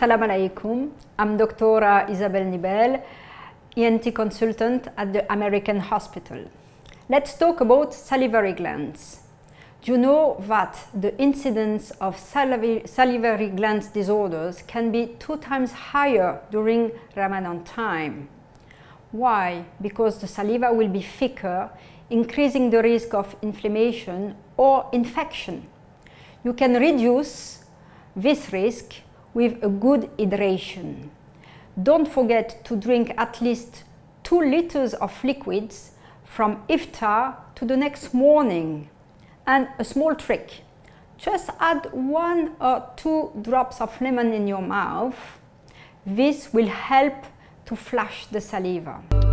Salam alaikum. I'm Dr. Isabel Nibel, ENT consultant at the American Hospital. Let's talk about salivary glands. Do you know that the incidence of salivary glands disorders can be 2 times higher during Ramadan time? Why? Because the saliva will be thicker, increasing the risk of inflammation or infection. You can reduce this risk with a good hydration. Don't forget to drink at least 2 liters of liquids from iftar to the next morning. And a small trick, just add 1 or 2 drops of lemon in your mouth. This will help to flush the saliva.